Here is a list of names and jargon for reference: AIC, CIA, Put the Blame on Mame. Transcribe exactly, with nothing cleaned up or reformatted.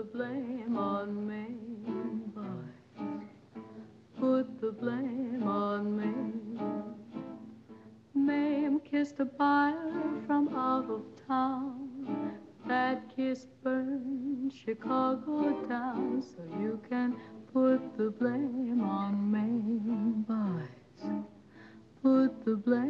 the blame on Mame, boys. Put the blame on Mame. Mame kissed a buyer from out of town. That kiss burned Chicago down. So you can put the blame on Mame, boys. Put the blame.